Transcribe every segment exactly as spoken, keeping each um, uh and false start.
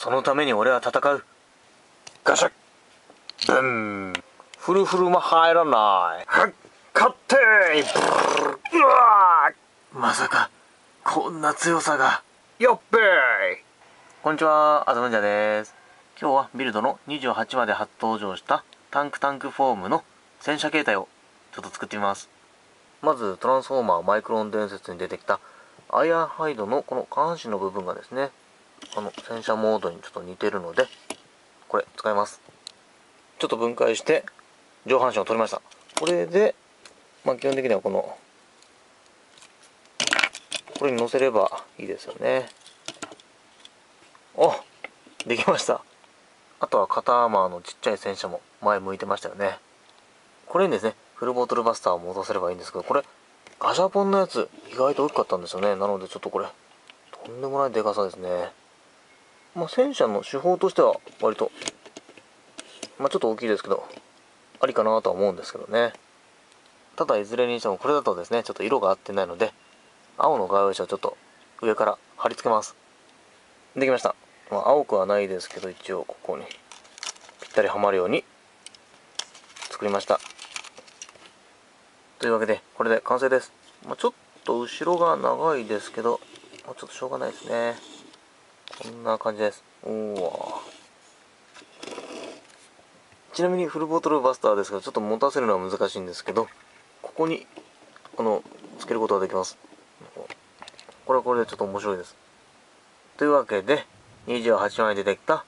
そのために俺は戦う。ガシャッ、ブン、フルフルも入らない。はっ、勝手、ブル、うわー、まさかこんな強さが。よっべー。こんにちは、あずむんじゃです。今日はビルドのにじゅうはちまで初登場したタンクタンクフォームの戦車形態をちょっと作ってみます。まずトランスフォーマーマイクロン伝説に出てきたアイアンハイドのこの下半身の部分がですね、あの戦車モードにちょっと似てるのでこれ使います。ちょっと分解して上半身を取りました。これで、まあ、基本的にはこのこれに乗せればいいですよね。お、できました。あとは肩アーマーのちっちゃい戦車も前向いてましたよね。これにですねフルボトルバスターを戻せればいいんですけど、これガシャポンのやつ意外と大きかったんですよね。なのでちょっとこれとんでもないでかさですね。まあ、戦車の手法としては割と、まあ、ちょっと大きいですけどありかなとは思うんですけどね。ただいずれにしてもこれだとですねちょっと色が合ってないので青のガーウェイ車をちょっと上から貼り付けます。できました。まあ、青くはないですけど一応ここにぴったりはまるように作りました。というわけでこれで完成です。まあ、ちょっと後ろが長いですけどもうちょっとしょうがないですね。こんな感じです。うわ、ちなみにフルボトルバスターですがちょっと持たせるのは難しいんですけど、ここにこのつけることができます。これはこれでちょっと面白いです。というわけでにじゅうはちまい出てきた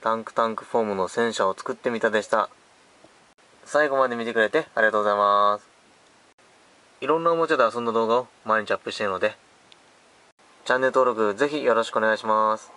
タンクタンクフォームの戦車を作ってみたでした。最後まで見てくれてありがとうございます。いろんなおもちゃで遊んだ動画を毎日アップしているのでチャンネル登録ぜひよろしくお願いします。